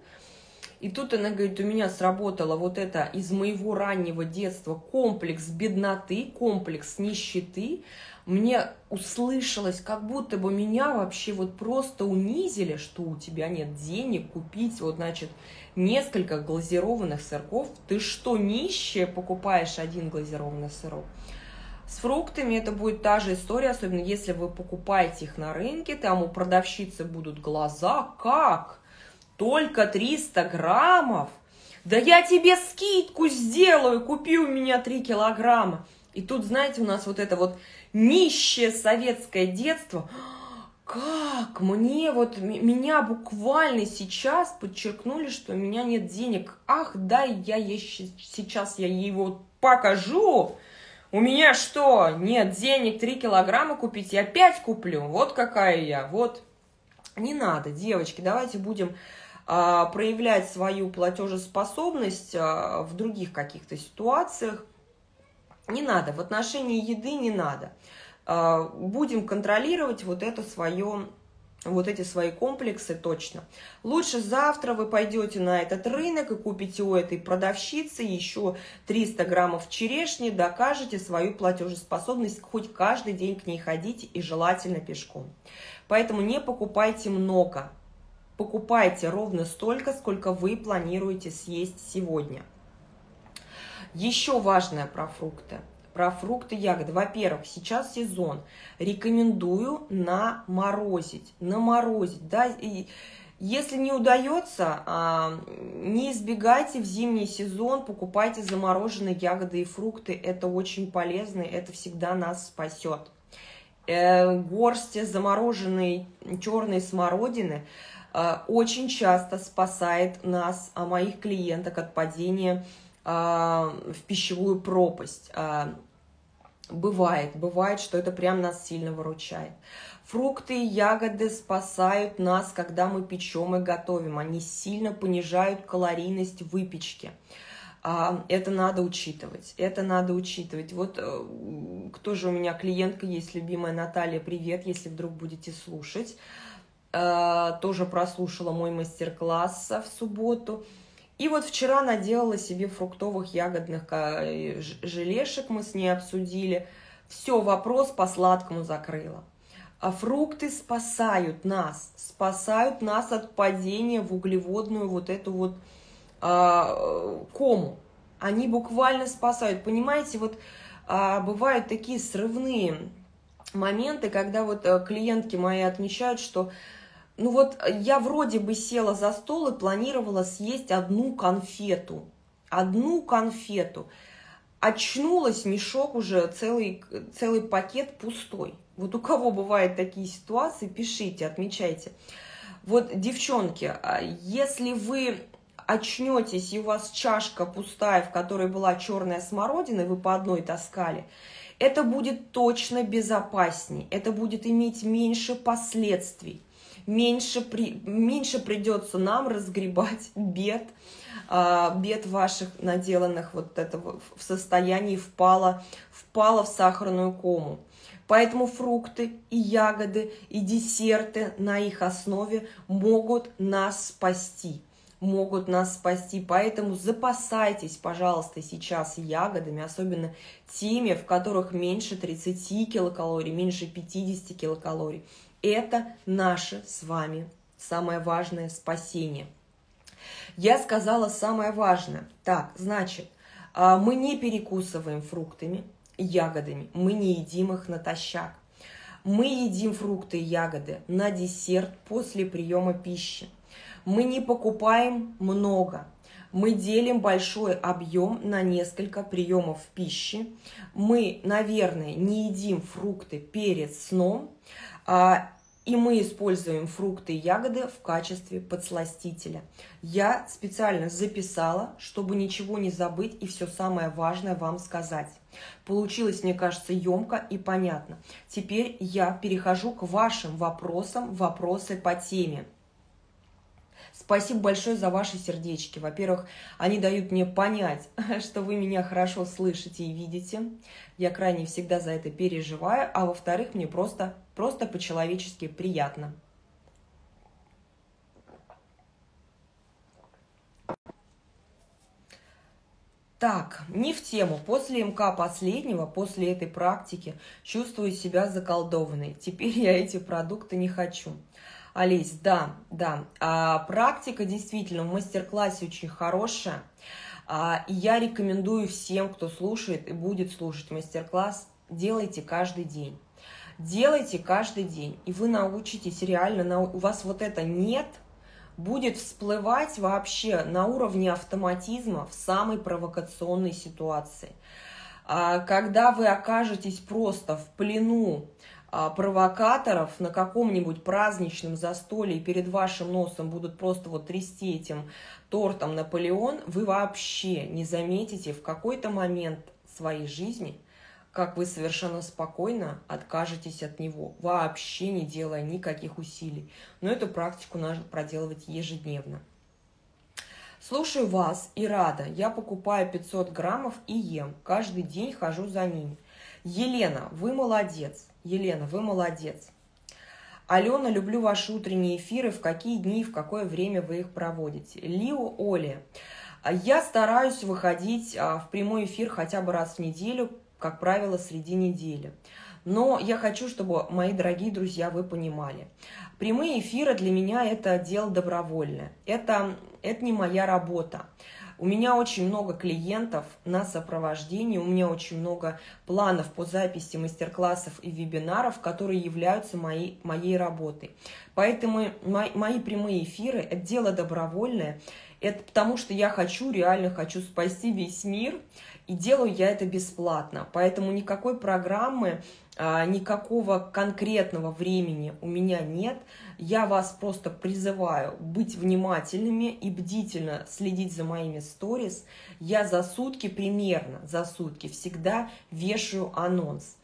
И тут она говорит, у меня сработало вот это из моего раннего детства комплекс бедноты, комплекс нищеты. Мне услышалось, как будто бы меня вообще вот просто унизили, что у тебя нет денег купить вот, значит, несколько глазированных сырков. Ты что, нищая, покупаешь один глазированный сырок? С фруктами это будет та же история, особенно если вы покупаете их на рынке, там у продавщицы будут глаза, как? Только триста граммов? Да я тебе скидку сделаю, купи у меня три килограмма. И тут, знаете, у нас вот это вот нищее советское детство. Как мне, вот меня буквально сейчас подчеркнули, что у меня нет денег. Ах, да, я еще, сейчас я его покажу. У меня что, нет денег три килограмма купить, я пять куплю. Вот какая я, вот. Не надо, девочки, давайте будем а, проявлять свою платежеспособность а, в других каких-то ситуациях. Не надо, в отношении еды не надо. Будем контролировать вот это свое, вот эти свои комплексы точно. Лучше завтра вы пойдете на этот рынок и купите у этой продавщицы еще триста граммов черешни, докажете свою платежеспособность, хоть каждый день к ней ходите и желательно пешком. Поэтому не покупайте много, покупайте ровно столько, сколько вы планируете съесть сегодня. Еще важное про фрукты. Про фрукты, ягоды. Во-первых, сейчас сезон. Рекомендую наморозить. Наморозить. Да? И если не удается, не избегайте в зимний сезон, покупайте замороженные ягоды и фрукты. Это очень полезно, это всегда нас спасет. Горсть замороженной черной смородины очень часто спасает нас, а моих клиенток, от падения в пищевую пропасть. Бывает, бывает, что это прям нас сильно выручает. Фрукты и ягоды спасают нас, когда мы печем и готовим. Они сильно понижают калорийность выпечки. Это надо учитывать, это надо учитывать. Вот кто же у меня клиентка есть, любимая Наталья, привет, если вдруг будете слушать. Тоже прослушала мой мастер-класс в субботу. И вот вчера наделала себе фруктовых, ягодных желешек, мы с ней обсудили. Все, вопрос по сладкому закрыла. А фрукты спасают нас, спасают нас от падения в углеводную вот эту вот а, кому. Они буквально спасают. Понимаете, вот а, бывают такие срывные моменты, когда вот клиентки мои отмечают, что... Ну вот я вроде бы села за стол и планировала съесть одну конфету, одну конфету. Очнулась, мешок уже, целый, целый пакет пустой. Вот у кого бывают такие ситуации, пишите, отмечайте. Вот, девчонки, если вы очнетесь и у вас чашка пустая, в которой была черная смородина, и вы по одной таскали, это будет точно безопасней, это будет иметь меньше последствий. Меньше, при, меньше придется нам разгребать бед, бед ваших наделанных вот этого в состоянии впала, впала в сахарную кому. Поэтому фрукты и ягоды, и десерты на их основе могут нас спасти. Могут нас спасти. Поэтому запасайтесь, пожалуйста, сейчас ягодами, особенно теми, в которых меньше тридцати килокалорий, меньше пятидесяти килокалорий. Это наше с вами самое важное спасение. Я сказала самое важное. Так, значит, мы не перекусываем фруктами, ягодами, мы не едим их натощак. Мы едим фрукты и ягоды на десерт после приема пищи. Мы не покупаем много. Мы делим большой объем на несколько приемов пищи. Мы, наверное, не едим фрукты перед сном. И мы используем фрукты и ягоды в качестве подсластителя. Я специально записала, чтобы ничего не забыть и все самое важное вам сказать. Получилось, мне кажется, емко и понятно. Теперь я перехожу к вашим вопросам, вопросы по теме. Спасибо большое за ваши сердечки. Во-первых, они дают мне понять, что вы меня хорошо слышите и видите. Я крайне всегда за это переживаю. А во-вторых, мне просто, просто по-человечески приятно. Так, не в тему. После МК последнего, после этой практики, чувствую себя заколдованной. Теперь я эти продукты не хочу. Олесь, да, да, а, практика действительно в мастер-классе очень хорошая. А, я рекомендую всем, кто слушает и будет слушать мастер-класс, делайте каждый день. Делайте каждый день, и вы научитесь реально, на, у вас вот это «нет» будет всплывать вообще на уровне автоматизма в самой провокационной ситуации. А, когда вы окажетесь просто в плену а, провокаторов на каком-нибудь праздничном застолье, и перед вашим носом будут просто вот трясти этим тортом Наполеон, вы вообще не заметите в какой-то момент своей жизни, как вы совершенно спокойно откажетесь от него, вообще не делая никаких усилий. Но эту практику надо проделывать ежедневно. Слушаю вас и рада. Я покупаю пятьсот граммов и ем. Каждый день хожу за ними. Елена, вы молодец. Елена, вы молодец. Алена, люблю ваши утренние эфиры. В какие дни и в какое время вы их проводите? Лио, Оля, я стараюсь выходить в прямой эфир хотя бы раз в неделю, как правило, среди недели. Но я хочу, чтобы, мои дорогие друзья, вы понимали. Прямые эфиры для меня – это дело добровольное. Это, это не моя работа. У меня очень много клиентов на сопровождении, у меня очень много планов по записи мастер-классов и вебинаров, которые являются моей, моей работой. Поэтому мои, мои прямые эфиры – это дело добровольное. Это потому, что я хочу, реально хочу спасти весь мир, и делаю я это бесплатно. Поэтому никакой программы, никакого конкретного времени у меня нет. Я вас просто призываю быть внимательными и бдительно следить за моими сторис. Я за сутки, примерно за сутки, всегда вешаю анонс.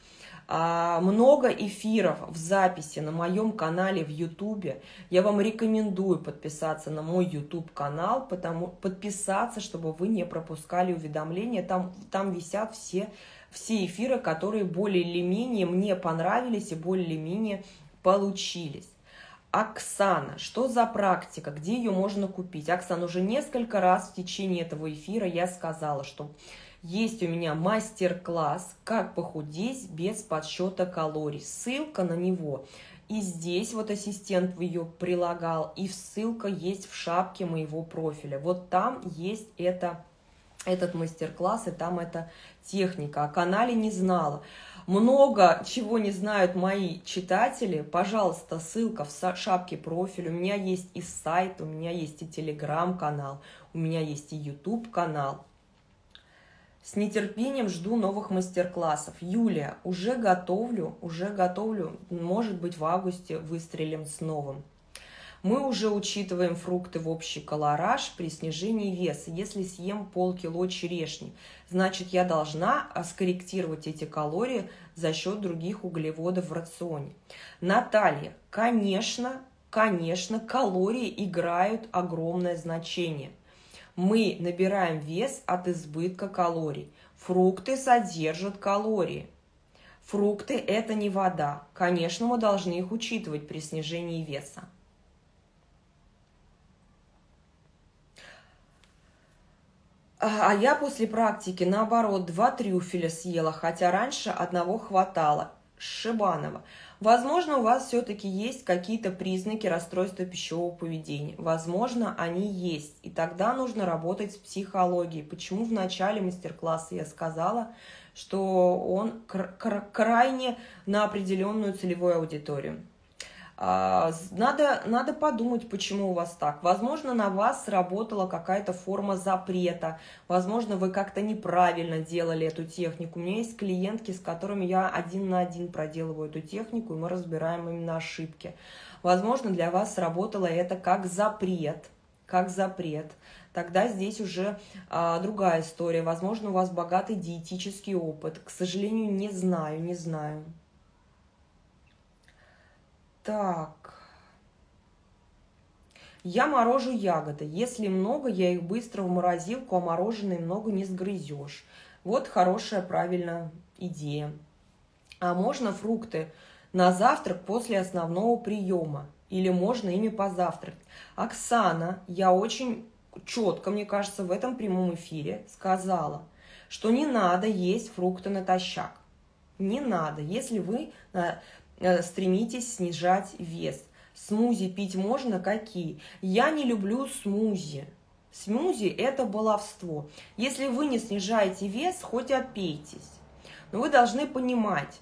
Много эфиров в записи на моем канале в Ютубе. Я вам рекомендую подписаться на мой Ютуб-канал, потому, подписаться, чтобы вы не пропускали уведомления. Там, там висят все, все эфиры, которые более или менее мне понравились и более или менее получились. Оксана, что за практика, где ее можно купить? Оксана, уже несколько раз в течение этого эфира я сказала, что... Есть у меня мастер-класс «Как похудеть без подсчета калорий». Ссылка на него и здесь вот ассистент ее прилагал, и ссылка есть в шапке моего профиля. Вот там есть это, этот мастер-класс, и там эта техника. О канале не знала. Много чего не знают мои читатели. Пожалуйста, ссылка в шапке профиля. У меня есть и сайт, у меня есть и телеграм-канал, у меня есть и ютуб-канал. С нетерпением жду новых мастер-классов. Юлия, уже готовлю, уже готовлю. Может быть, в августе выстрелим с новым. Мы уже учитываем фрукты в общий колораж при снижении веса. Если съем полкило черешни, значит, я должна скорректировать эти калории за счет других углеводов в рационе. Наталья, конечно, конечно, калории играют огромное значение. Мы набираем вес от избытка калорий. Фрукты содержат калории. Фрукты – это не вода. Конечно, мы должны их учитывать при снижении веса. А я после практики, наоборот, два трюфеля съела, хотя раньше одного хватало. Шибанова. Возможно, у вас все-таки есть какие-то признаки расстройства пищевого поведения. Возможно, они есть. И тогда нужно работать с психологией. Почему в начале мастер-класса я сказала, что он крайне на определенную целевую аудиторию. Надо, надо подумать, почему у вас так. Возможно, на вас сработала какая-то форма запрета. Возможно, вы как-то неправильно делали эту технику. У меня есть клиентки, с которыми я один на один проделываю эту технику, и мы разбираем именно ошибки. Возможно, для вас сработало это как запрет. Как запрет. Тогда здесь уже а, другая история. Возможно, у вас богатый диетический опыт. К сожалению, не знаю, не знаю. Так, я морожу ягоды. Если много, я их быстро в морозилку, а мороженое много не сгрызешь. Вот хорошая, правильная идея. А можно фрукты на завтрак после основного приема? Или можно ими позавтракать? Оксана, я очень четко, мне кажется, в этом прямом эфире сказала, что не надо есть фрукты натощак. Не надо, если вы... стремитесь снижать вес. Смузи пить можно какие? Я не люблю смузи. Смузи – это баловство. Если вы не снижаете вес, хоть опейтесь. Но вы должны понимать,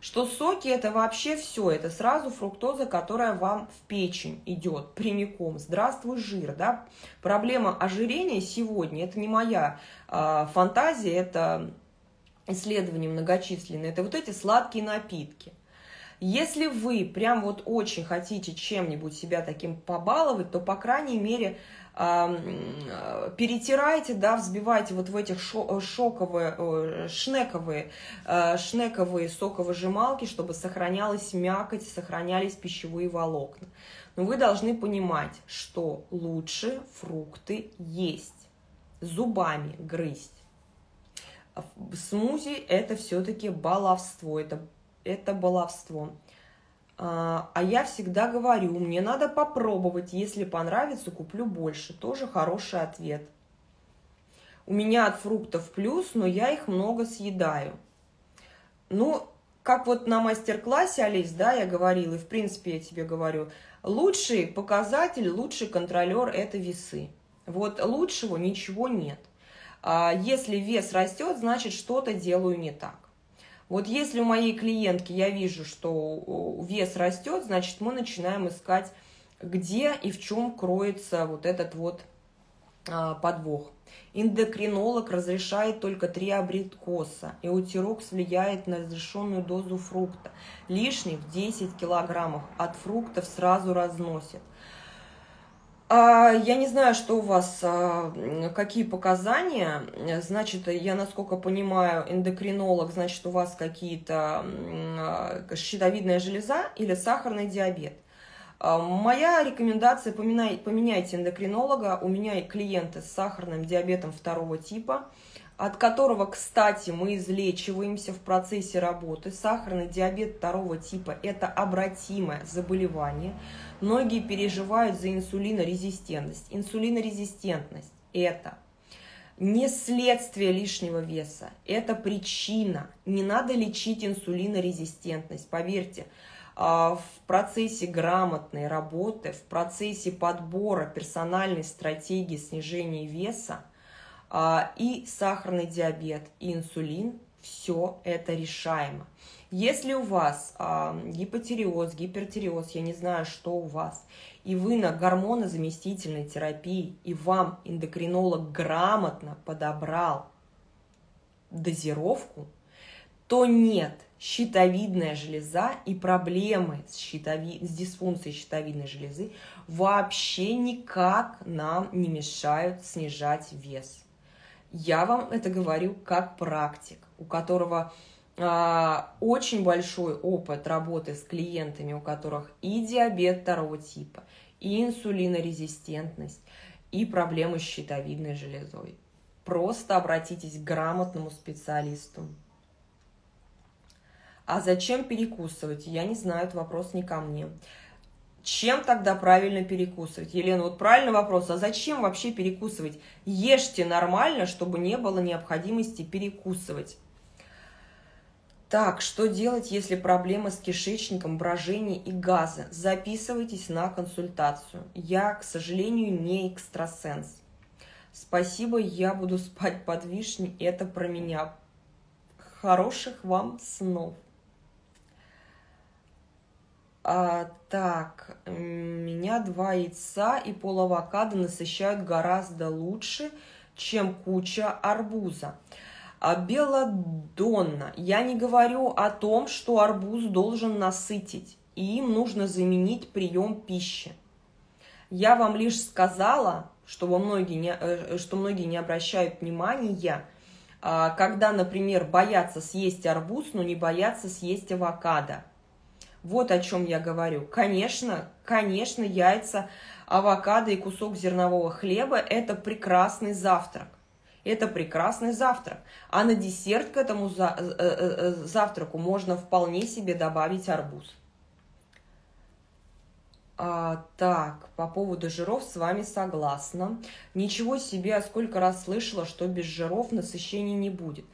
что соки — это вообще все, это сразу фруктоза, которая вам в печень идет прямиком. Здравствуй, жир, да? Проблема ожирения сегодня — это не моя а, фантазия, это исследования многочисленные, это вот эти сладкие напитки. Если вы прям вот очень хотите чем-нибудь себя таким побаловать, то, по крайней мере, перетирайте, да, взбивайте вот в этих шоковые, шнековые, шнековые соковыжималки, чтобы сохранялась мякоть, сохранялись пищевые волокна. Но вы должны понимать, что лучше фрукты есть, зубами грызть. Смузи – это все-таки баловство, это, это баловство. А я всегда говорю, мне надо попробовать, если понравится, куплю больше. Тоже хороший ответ. У меня от фруктов плюс, но я их много съедаю. Ну, как вот на мастер-классе, Олесь, да, я говорила, и в принципе я тебе говорю, лучший показатель, лучший контролер – это весы. Вот лучшего ничего нет. Если вес растет, значит, что-то делаю не так. Вот если у моей клиентки я вижу, что вес растет, значит, мы начинаем искать, где и в чем кроется вот этот вот а, подвох. Эндокринолог разрешает только три абрикоса, и эутирокс влияет на разрешенную дозу фрукта. Лишний в десяти килограммов от фруктов сразу разносит. А, я не знаю, что у вас, а, какие показания, значит, я, насколько понимаю, эндокринолог, значит, у вас какие-то а, щитовидная железа или сахарный диабет. А, моя рекомендация, поменяй, поменяйте эндокринолога, у меня и клиенты с сахарным диабетом второго типа, от которого, кстати, мы излечиваемся в процессе работы. Сахарный диабет второго типа – это обратимое заболевание. Многие переживают за инсулинорезистентность. Инсулинорезистентность – это не следствие лишнего веса, это причина. Не надо лечить инсулинорезистентность. Поверьте, в процессе грамотной работы, в процессе подбора персональной стратегии снижения веса и сахарный диабет, и инсулин – все это решаемо. Если у вас а, гипотиреоз, гипертиреоз, я не знаю, что у вас, и вы на гормонозаместительной терапии, и вам эндокринолог грамотно подобрал дозировку, то нет, щитовидная железа и проблемы с, щитови... с дисфункцией щитовидной железы вообще никак нам не мешают снижать вес. Я вам это говорю как практик, у которого... очень большой опыт работы с клиентами, у которых и диабет второго типа, и инсулинорезистентность, и проблемы с щитовидной железой. Просто обратитесь к грамотному специалисту. А зачем перекусывать? Я не знаю, этот вопрос не ко мне. Чем тогда правильно перекусывать? Елена, вот правильный вопрос, а зачем вообще перекусывать? Ешьте нормально, чтобы не было необходимости перекусывать. Так, что делать, если проблемы с кишечником, брожение и газы? Записывайтесь на консультацию. Я, к сожалению, не экстрасенс. Спасибо, я буду спать под вишней, это про меня. Хороших вам снов. А, так, у меня два яйца и пол-авокадо насыщают гораздо лучше, чем куча арбуза. А белодонна. Я не говорю о том, что арбуз должен насытить, и им нужно заменить прием пищи. Я вам лишь сказала, что многие не, что многие не обращают внимания, когда, например, боятся съесть арбуз, но не боятся съесть авокадо. Вот о чем я говорю. Конечно, конечно, яйца, авокадо и кусок зернового хлеба – это прекрасный завтрак. Это прекрасный завтрак. А на десерт к этому за, э, э, завтраку можно вполне себе добавить арбуз. А, так, по поводу жиров с вами согласна. Ничего себе, сколько раз слышала, что без жиров насыщения не будет.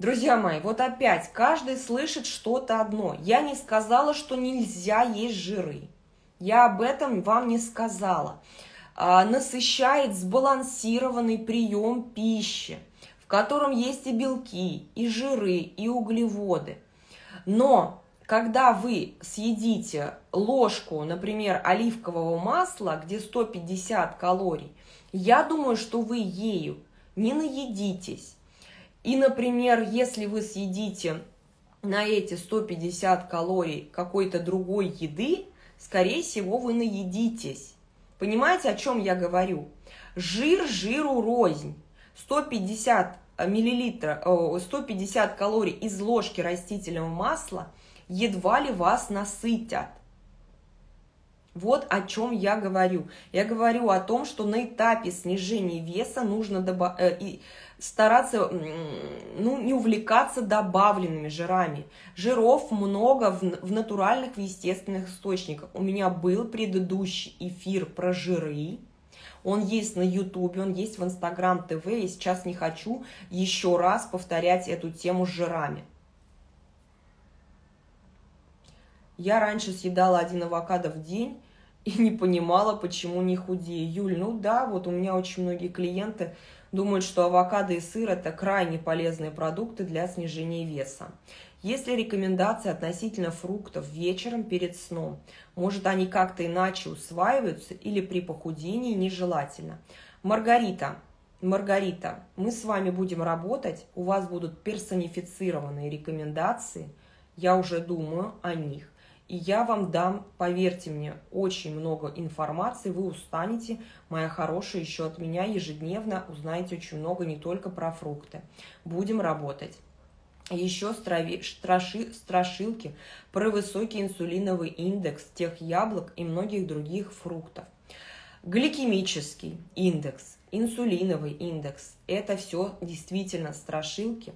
Друзья мои, вот опять, каждый слышит что-то одно. Я не сказала, что нельзя есть жиры. Я об этом вам не сказала. Насыщает сбалансированный прием пищи, в котором есть и белки, и жиры, и углеводы. Но когда вы съедите ложку, например, оливкового масла, где сто пятьдесят калорий, я думаю, что вы ею не наедитесь. И, например, если вы съедите на эти сто пятьдесят калорий какой-то другой еды, скорее всего, вы наедитесь. Понимаете, о чем я говорю? Жир жиру рознь. сто пятьдесят калорий из ложки растительного масла едва ли вас насытят. Вот о чем я говорю. Я говорю о том, что на этапе снижения веса нужно добав... и стараться, ну, не увлекаться добавленными жирами. Жиров много в, в натуральных, в естественных источниках. У меня был предыдущий эфир про жиры. Он есть на ютубе, он есть в Инстаграм ТВ. И сейчас не хочу еще раз повторять эту тему с жирами. Я раньше съедала один авокадо в день и не понимала, почему не худею. Юль, ну да, вот у меня очень многие клиенты думают, что авокадо и сыр – это крайне полезные продукты для снижения веса. Есть ли рекомендации относительно фруктов вечером перед сном? Может, они как-то иначе усваиваются или при похудении нежелательно? Маргарита, Маргарита, мы с вами будем работать, у вас будут персонифицированные рекомендации, я уже думаю о них. И я вам дам, поверьте мне, очень много информации, вы устанете, моя хорошая, еще от меня ежедневно узнаете очень много не только про фрукты. Будем работать. Еще страви, страши, страшилки про высокий инсулиновый индекс тех яблок и многих других фруктов. Гликемический индекс, инсулиновый индекс – это все действительно страшилки.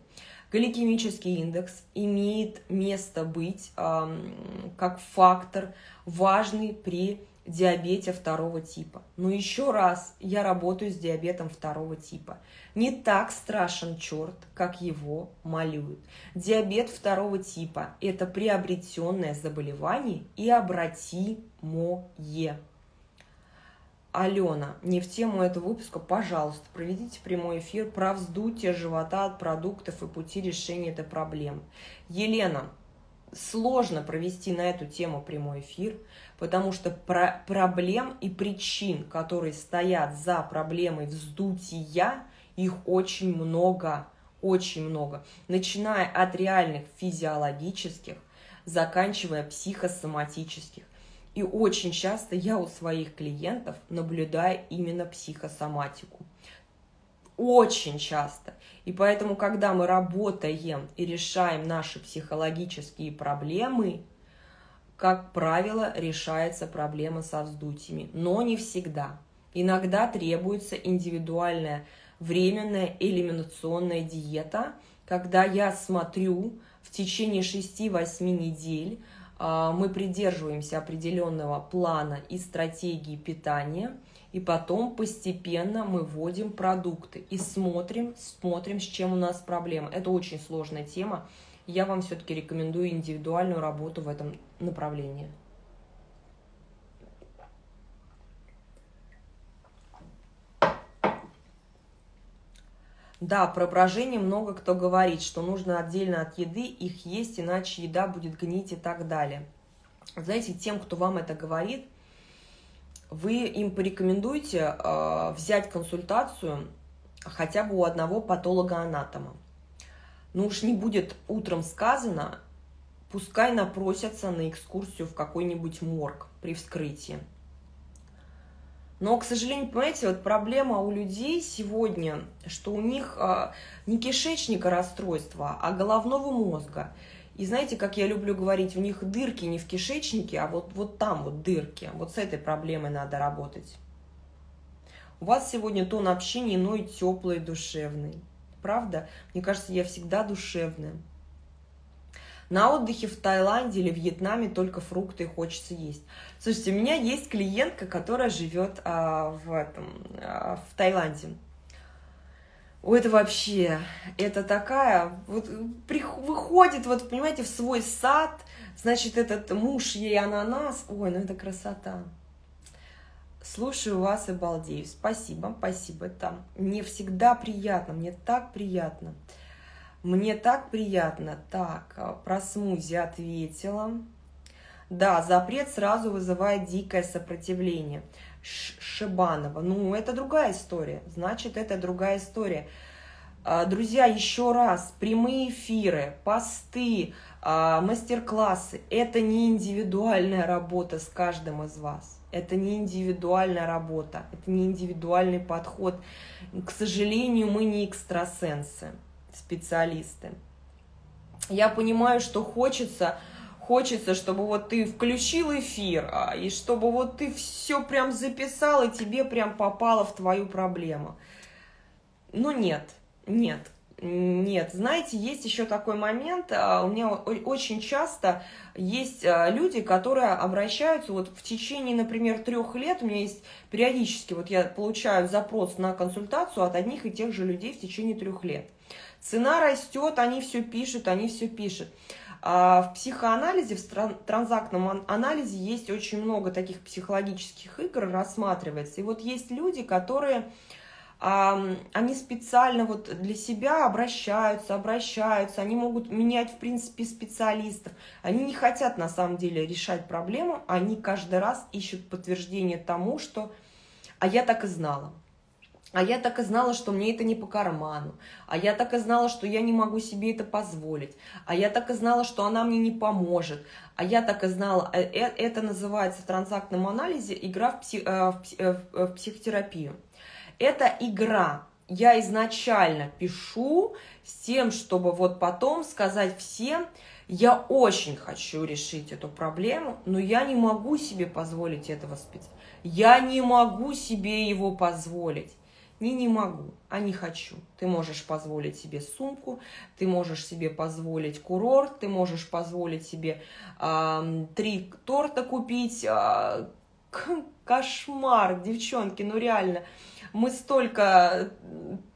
Гликемический индекс имеет место быть э, как фактор важный при диабете второго типа. Но еще раз, я работаю с диабетом второго типа. Не так страшен черт, как его малюют. Диабет второго типа – это приобретенное заболевание и обратимое. Алена, не в тему этого выпуска, пожалуйста, проведите прямой эфир про вздутие живота от продуктов и пути решения этой проблемы. Елена, сложно провести на эту тему прямой эфир, потому что про проблем и причин, которые стоят за проблемой вздутия, их очень много, очень много. Начиная от реальных физиологических, заканчивая психосоматических. И очень часто я у своих клиентов наблюдаю именно психосоматику. Очень часто. И поэтому, когда мы работаем и решаем наши психологические проблемы, как правило, решается проблема со вздутиями. Но не всегда. Иногда требуется индивидуальная временная элиминационная диета, когда я смотрю в течение шести-восьми недель, мы придерживаемся определенного плана и стратегии питания, и потом постепенно мы вводим продукты и смотрим, смотрим, с чем у нас проблема. Это очень сложная тема. Я вам все-таки рекомендую индивидуальную работу в этом направлении. Да, про брожение много кто говорит, что нужно отдельно от еды их есть, иначе еда будет гнить и так далее. Знаете, тем, кто вам это говорит, вы им порекомендуете э, взять консультацию хотя бы у одного патолога-анатома. Ну уж не будет утром сказано, пускай напросятся на экскурсию в какой-нибудь морг при вскрытии. Но, к сожалению, понимаете, вот проблема у людей сегодня, что у них э, не кишечника расстройства, а головного мозга. И знаете, как я люблю говорить, у них дырки не в кишечнике, а вот, вот там вот дырки. Вот с этой проблемой надо работать. У вас сегодня тон общения иной, теплый, душевный. Правда? Мне кажется, я всегда душевная. На отдыхе в Таиланде или Вьетнаме только фрукты хочется есть. Слушайте, у меня есть клиентка, которая живет а, в, этом, а, в Таиланде. Ой, это вообще, это такая, вот при, выходит, вот понимаете, в свой сад, значит, этот муж ей ананас. Ой, ну это красота. Слушаю вас и балдею. Спасибо, спасибо. Там мне всегда приятно, мне так приятно. Мне так приятно. Так, про смузи ответила. Да, запрет сразу вызывает дикое сопротивление. Ш Шибанова. Ну, это другая история. Значит, это другая история. Друзья, еще раз, прямые эфиры, посты, мастер-классы – это не индивидуальная работа с каждым из вас. Это не индивидуальная работа, это не индивидуальный подход. К сожалению, мы не экстрасенсы, специалисты. Я понимаю, что хочется, хочется, чтобы вот ты включил эфир, и чтобы вот ты все прям записал, и тебе прям попало в твою проблему. Но нет. Нет, нет. Знаете, есть еще такой момент. У меня очень часто есть люди, которые обращаются вот в течение, например, трех лет. У меня есть периодически, вот я получаю запрос на консультацию от одних и тех же людей в течение трех лет. Цена растет, они все пишут, они все пишут. В психоанализе, в транзактном анализе есть очень много таких психологических игр, рассматривается. И вот есть люди, которые... они специально вот для себя обращаются, обращаются, они могут менять, в принципе, специалистов. Они не хотят, на самом деле, решать проблему, они каждый раз ищут подтверждение тому, что «а я так и знала», «а я так и знала, что мне это не по карману», «а я так и знала, что я не могу себе это позволить», «а я так и знала, что она мне не поможет», «а я так и знала». Это называется в транзактном анализе «игра в, псих... в психотерапию». Это игра. Я изначально пишу с тем, чтобы вот потом сказать всем, я очень хочу решить эту проблему, но я не могу себе позволить этого специалиста. Я не могу себе его позволить. Не не могу, а не хочу. Ты можешь позволить себе сумку, ты можешь себе позволить курорт, ты можешь позволить себе э, три торта купить. Э, кошмар, девчонки, ну реально. Мы столько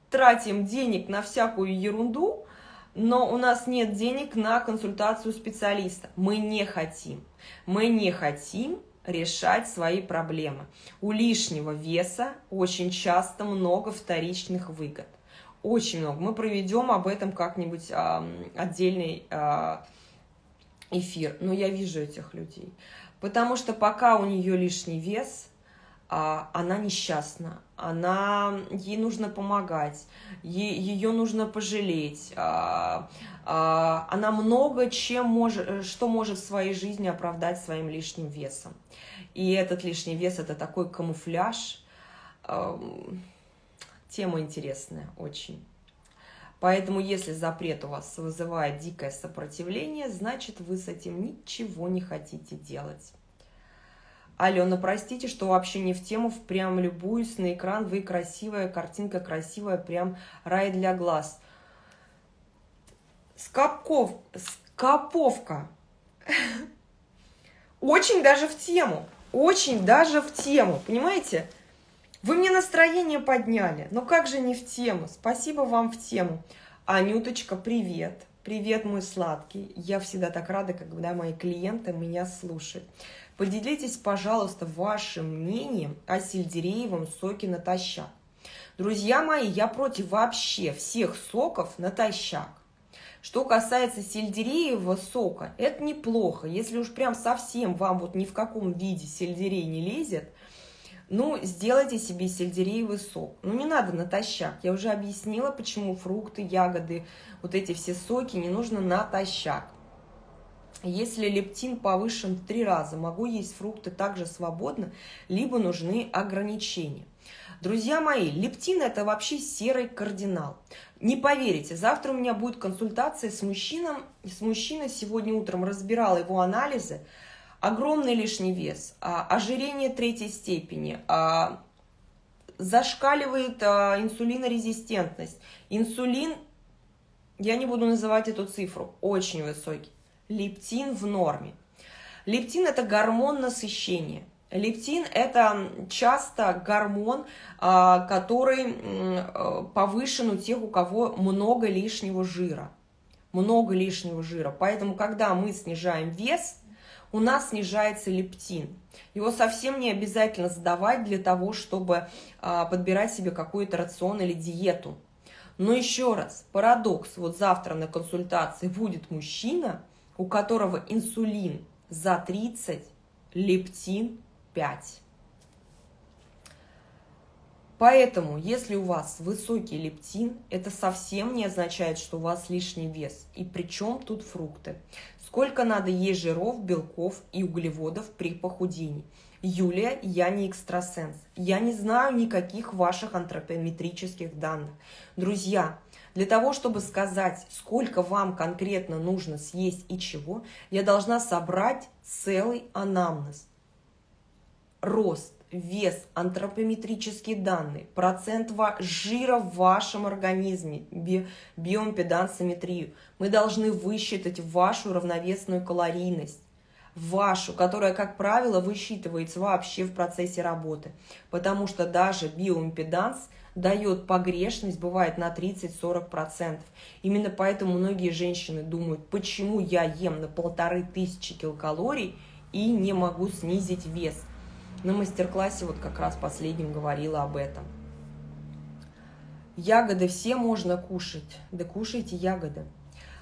тратим денег на всякую ерунду, но у нас нет денег на консультацию специалиста. Мы не хотим. Мы не хотим решать свои проблемы. У лишнего веса очень часто много вторичных выгод. Очень много. Мы проведем об этом как-нибудь а, отдельный а, эфир. Но я вижу этих людей. Потому что пока у нее лишний вес... она несчастна, она, ей нужно помогать, ей, ее нужно пожалеть, а, а, она много чем может, что может в своей жизни оправдать своим лишним весом. И этот лишний вес – это такой камуфляж. А, тема интересная очень. Поэтому, если запрет у вас вызывает дикое сопротивление, значит, вы с этим ничего не хотите делать. Алена, простите, что вообще не в тему, прям любуюсь на экран, вы красивая, картинка красивая, прям рай для глаз. Скопков, скоповка. Очень даже в тему, очень даже в тему, понимаете? Вы мне настроение подняли, но как же не в тему, спасибо вам в тему. Анюточка, привет, привет, мой сладкий, я всегда так рада, когда мои клиенты меня слушают. Поделитесь, пожалуйста, вашим мнением о сельдереевом соке натощак. Друзья мои, я против вообще всех соков натощак. Что касается сельдереевого сока, это неплохо. Если уж прям совсем вам вот ни в каком виде сельдерей не лезет, ну, сделайте себе сельдереевый сок. Ну, не надо натощак. Я уже объяснила, почему фрукты, ягоды, вот эти все соки не нужно натощак. Если лептин повышен в три раза, могу есть фрукты также свободно, либо нужны ограничения. Друзья мои, лептин – это вообще серый кардинал. Не поверите, завтра у меня будет консультация с мужчином. С мужчиной сегодня утром разбирала его анализы. Огромный лишний вес, ожирение третьей степени, зашкаливает инсулинорезистентность. Инсулин, я не буду называть эту цифру, очень высокий. Лептин в норме. Лептин – это гормон насыщения. Лептин – это часто гормон, который повышен у тех, у кого много лишнего жира. Много лишнего жира. Поэтому, когда мы снижаем вес, у нас снижается лептин. Его совсем не обязательно сдавать для того, чтобы подбирать себе какой-то рацион или диету. Но еще раз, парадокс. Вот завтра на консультации будет мужчина, у которого инсулин за тридцать, лептин пять. Поэтому, если у вас высокий лептин, это совсем не означает, что у вас лишний вес. И причем тут фрукты. Сколько надо есть жиров, белков и углеводов при похудении? Юлия, я не экстрасенс. Я не знаю никаких ваших антропометрических данных. Друзья, для того, чтобы сказать, сколько вам конкретно нужно съесть и чего, я должна собрать целый анамнез. Рост, вес, антропометрические данные, процент жира в вашем организме, биомпедансометрию. Мы должны высчитать вашу равновесную калорийность, вашу, которая, как правило, высчитывается вообще в процессе работы, потому что даже биоимпеданс дает погрешность, бывает на тридцать-сорок процентов. Именно поэтому многие женщины думают, почему я ем на полторы тысячи килокалорий и не могу снизить вес. На мастер-классе вот как раз последним говорила об этом. Ягоды все можно кушать. Да кушайте ягоды.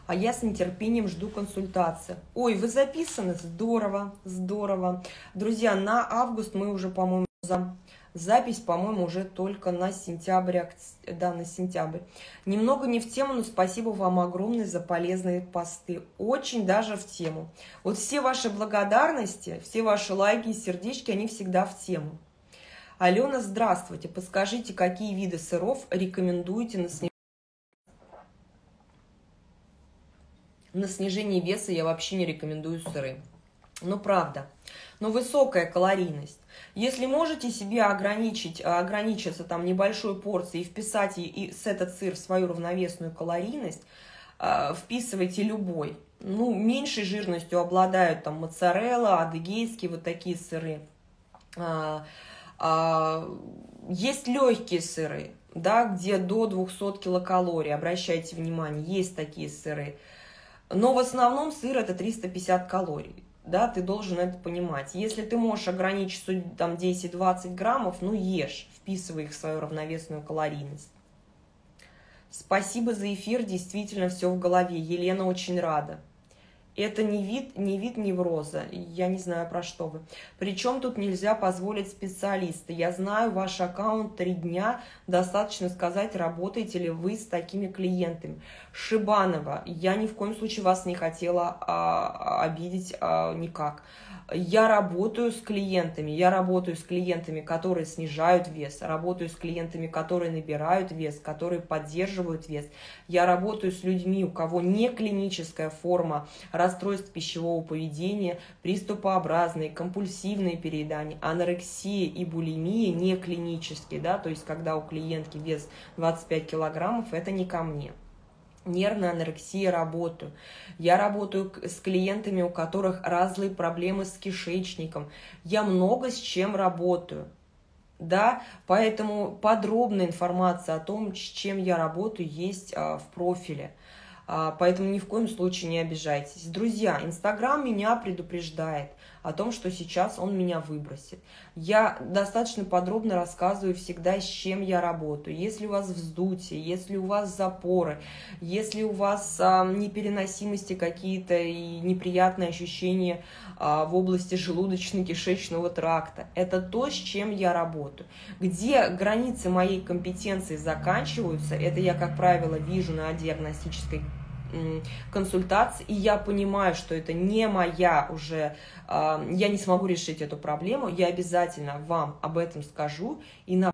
А я с нетерпением жду консультации. Ой, вы записаны? Здорово, здорово. Друзья, на август мы уже, по-моему, за... запись, по-моему, уже только на сентябрь, да, на сентябрь. Немного не в тему, но спасибо вам огромное за полезные посты. Очень даже в тему. Вот все ваши благодарности, все ваши лайки и сердечки, они всегда в тему. Алена, здравствуйте. Подскажите, какие виды сыров рекомендуете на снижение? На снижение веса я вообще не рекомендую сыры. Ну, правда. Но высокая калорийность. Если можете себе ограничить, ограничиться там небольшой порцией и вписать и, и с этот сыр в свою равновесную калорийность, э, вписывайте любой. Ну, меньшей жирностью обладают там моцарелла, адыгейские вот такие сыры. А, а, есть легкие сыры, да, где до двухсот килокалорий, обращайте внимание, есть такие сыры. Но в основном сыр это триста пятьдесят калорий, да, ты должен это понимать. Если ты можешь ограничиться там десять-двадцать граммов, ну ешь, вписывай их в свою равновесную калорийность. Спасибо за эфир, действительно все в голове, Елена очень рада. Это не вид, не вид невроза, я не знаю про что вы. Причем тут нельзя позволить специалиста. Я знаю ваш аккаунт три дня, достаточно сказать, работаете ли вы с такими клиентами. Шибанова, я ни в коем случае вас не хотела а, обидеть а, никак. Я работаю с клиентами, я работаю с клиентами, которые снижают вес, работаю с клиентами, которые набирают вес, которые поддерживают вес. Я работаю с людьми, у кого не клиническая форма расстройств пищевого поведения, приступообразные, компульсивные переедания, анорексия и булимия не клинические, да, то есть когда у клиентки вес двадцать пять килограммов, это не ко мне. Нервная анорексия, работаю. Я работаю с клиентами, у которых разные проблемы с кишечником. Я много с чем работаю. Да? Поэтому подробная информация о том, с чем я работаю, есть а, в профиле. А, поэтому ни в коем случае не обижайтесь. Друзья, Инстаграм меня предупреждает о том, что сейчас он меня выбросит. Я достаточно подробно рассказываю всегда, с чем я работаю. Если у вас вздутие, если у вас запоры, если у вас а, непереносимости какие-то и неприятные ощущения а, в области желудочно-кишечного тракта, это то, с чем я работаю. Где границы моей компетенции заканчиваются, это я, как правило, вижу на диагностической консультации, и я понимаю, что это не моя уже, э, я не смогу решить эту проблему, я обязательно вам об этом скажу и на